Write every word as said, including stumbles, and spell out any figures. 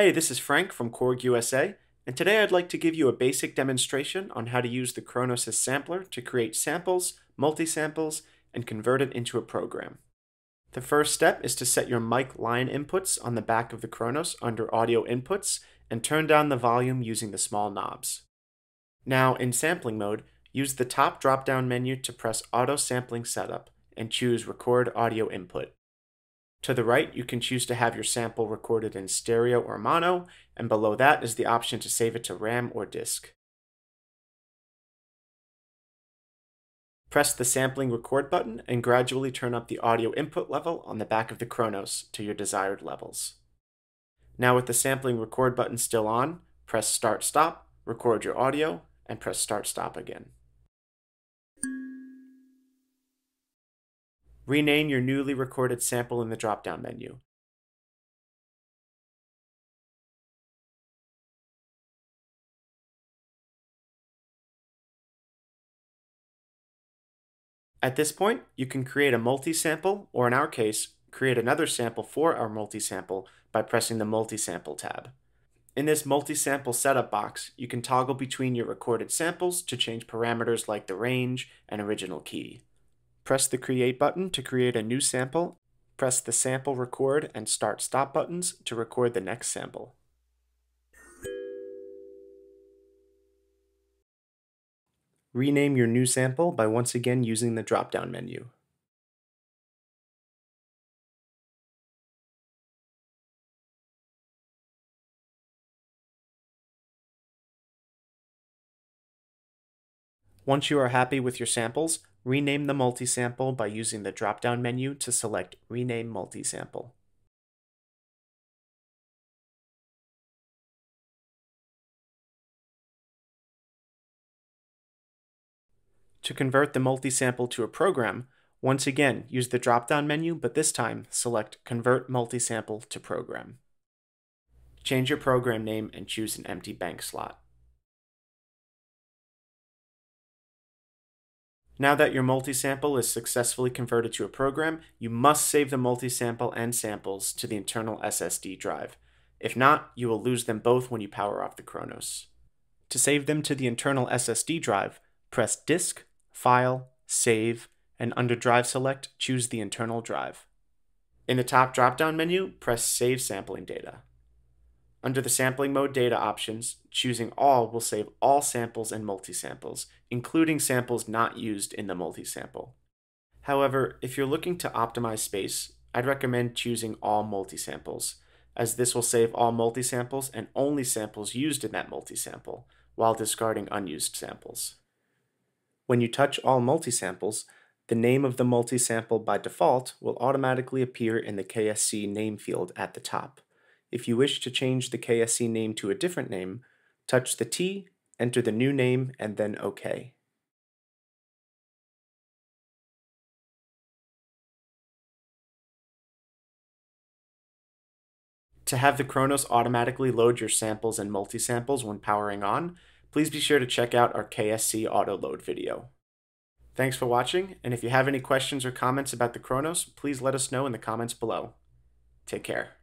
Hey, this is Frank from Korg U S A, and today I'd like to give you a basic demonstration on how to use the Kronos sampler to create samples, multi-samples, and convert it into a program. The first step is to set your mic line inputs on the back of the Kronos under Audio Inputs, and turn down the volume using the small knobs. Now, in sampling mode, use the top drop-down menu to press Auto Sampling Setup, and choose Record Audio Input. To the right, you can choose to have your sample recorded in stereo or mono, and below that is the option to save it to RAM or disk. Press the sampling record button and gradually turn up the audio input level on the back of the Kronos to your desired levels. Now with the sampling record button still on, press Start Stop, record your audio, and press Start Stop again. Rename your newly recorded sample in the drop-down menu. At this point, you can create a multi-sample, or in our case, create another sample for our multi-sample by pressing the multi-sample tab. In this multi-sample setup box, you can toggle between your recorded samples to change parameters like the range and original key. Press the Create button to create a new sample, press the Sample Record and Start Stop buttons to record the next sample. Rename your new sample by once again using the drop-down menu. Once you are happy with your samples, rename the multi-sample by using the drop-down menu to select Rename Multi-Sample. To convert the multi-sample to a program, once again use the drop-down menu, but this time select Convert Multi-Sample to Program. Change your program name and choose an empty bank slot. Now that your multi-sample is successfully converted to a program, you must save the multi-sample and samples to the internal S S D drive. If not, you will lose them both when you power off the Kronos. To save them to the internal S S D drive, press Disk, File, Save, and under Drive Select, choose the internal drive. In the top drop-down menu, press Save Sampling Data. Under the Sampling Mode Data options, choosing All will save all samples and multi-samples, including samples not used in the multi-sample. However, if you're looking to optimize space, I'd recommend choosing All multi-samples, as this will save all multi-samples and only samples used in that multi-sample, while discarding unused samples. When you touch All multi-samples, the name of the multi-sample by default will automatically appear in the K S C name field at the top. If you wish to change the K S C name to a different name, touch the T, enter the new name, and then OK. To have the Kronos automatically load your samples and multi-samples when powering on, please be sure to check out our K S C auto load video. Thanks for watching, and if you have any questions or comments about the Kronos, please let us know in the comments below. Take care.